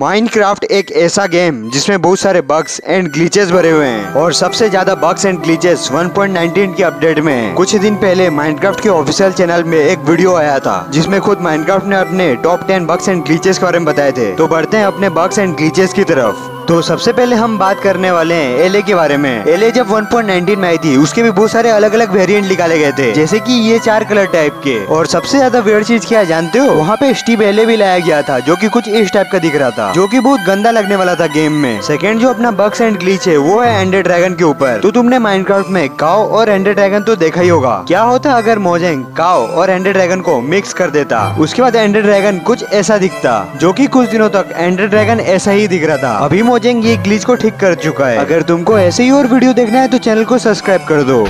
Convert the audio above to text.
Minecraft एक ऐसा game जिसमें बहुत सारे बग्स एंड ग्लिचेस भरे हुए हैं और सबसे ज्यादा बग्स एंड ग्लिचेस 1.19 के अपडेट में है। कुछ दिन पहले माइनक्राफ्ट के ऑफिशियल चैनल में एक वीडियो आया था जिसमें खुद माइनक्राफ्ट ने अपने टॉप 10 बग्स एंड ग्लिचेस के बारे में बताए थे। तो बढ़ते हैं अपने बग्स एंड ग्लिचेस की तरफ। तो सबसे पहले हम बात करने वाले हैं एलए के बारे में। एलए जब 1.19 में आई थी उसके भी बहुत सारे अलग अलग वेरिएंट निकाले गए थे, जैसे कि ये 4 कलर टाइप के। और सबसे ज्यादा वेरिएंट चीज क्या जानते हो, वहाँ पे स्टीव एलए भी लाया गया था जो कि कुछ इस टाइप का दिख रहा था, जो कि बहुत गंदा लगने वाला था गेम में। सेकंड जो अपना बग्स एंड ग्लिच है वो है एंडर ड्रैगन के ऊपर। तो तुमने माइनक्राफ्ट में काओ और एंडर ड्रैगन तो देखा ही होगा। क्या होता अगर मोजेंग काओ और एंडर ड्रैगन को मिक्स कर देता, उसके बाद एंडर ड्रैगन कुछ ऐसा दिखता, जो कि कुछ दिनों तक एंडर ड्रैगन ऐसा ही दिख रहा था। अभी मोजेंग ये ग्लिच को ठीक कर चुका है। अगर तुमको ऐसे ही और वीडियो देखना है तो चैनल को सब्सक्राइब कर दो।